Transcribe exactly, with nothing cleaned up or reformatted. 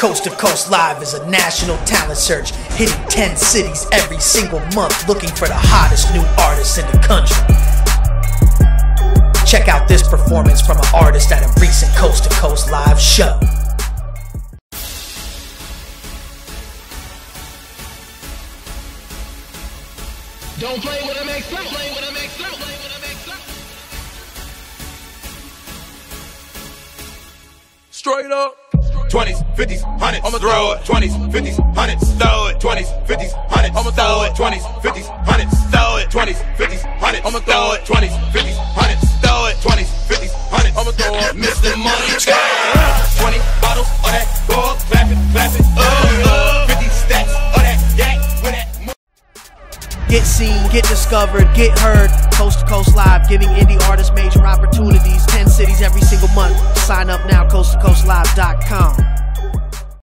Coast to Coast Live is a national talent search, hitting ten cities every single month, looking for the hottest new artists in the country. Check out this performance from an artist at a recent Coast to Coast Live show. Don't play with a make play with a make play with a make play. Straight up. twenties, fifties, hundreds, I'ma throw it. twenties, fifties, hundreds, throw it. twenties, fifties, hundreds, I'ma throw it. twenties, fifties, hundreds, throw it. twenties, fifties, hundreds, I'ma throw it. twenties, fifties, hundreds, throw it. twenties, fifties, hundreds, I'ma throw it. Mister Money, twenty bottles of that ball, clap it, clap it, oh, fifty stacks of that yak with that. Get seen, get discovered, get heard. Coast to Coast Live, giving indie artists major opportunities. ten cities every single month. Sign up now, coast to coast live dot com.